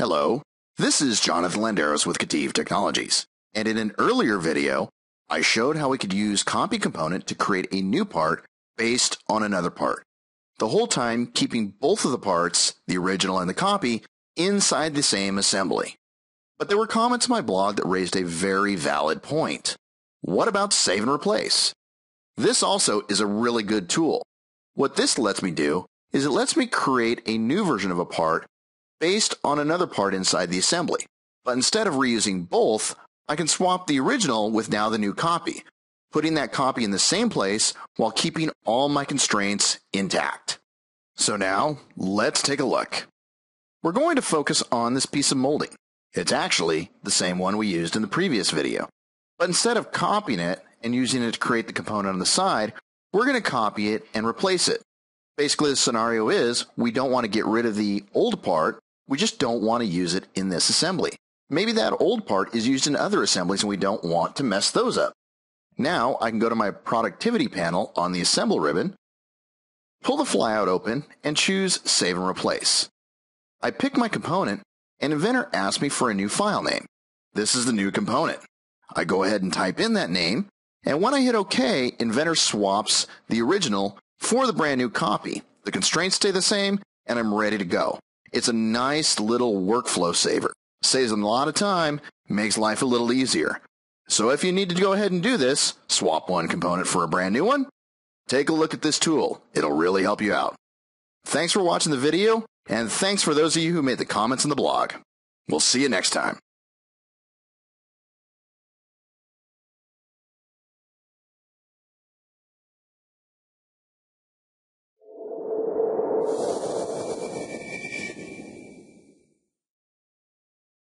Hello, this is Jonathan Landeros with KETIV Technologies, and in an earlier video, I showed how we could use Copy Component to create a new part based on another part, the whole time keeping both of the parts, the original and the copy, inside the same assembly. But there were comments on my blog that raised a very valid point. What about Save and Replace? This also is a really good tool. What this lets me do is it lets me create a new version of a part based on another part inside the assembly. But instead of reusing both, I can swap the original with now the new copy, putting that copy in the same place while keeping all my constraints intact. So now, let's take a look. We're going to focus on this piece of molding. It's actually the same one we used in the previous video. But instead of copying it and using it to create the component on the side, we're going to copy it and replace it. Basically, the scenario is we don't want to get rid of the old part. We just don't want to use it in this assembly. Maybe that old part is used in other assemblies and we don't want to mess those up. Now I can go to my productivity panel on the assemble ribbon, pull the flyout open, and choose Save and Replace. I pick my component and Inventor asks me for a new file name. This is the new component. I go ahead and type in that name, and when I hit OK, Inventor swaps the original for the brand new copy. The constraints stay the same and I'm ready to go. It's a nice little workflow saver. Saves them a lot of time, makes life a little easier. So if you need to go ahead and do this, swap one component for a brand new one, take a look at this tool. It'll really help you out. Thanks for watching the video, and thanks for those of you who made the comments in the blog. We'll see you next time.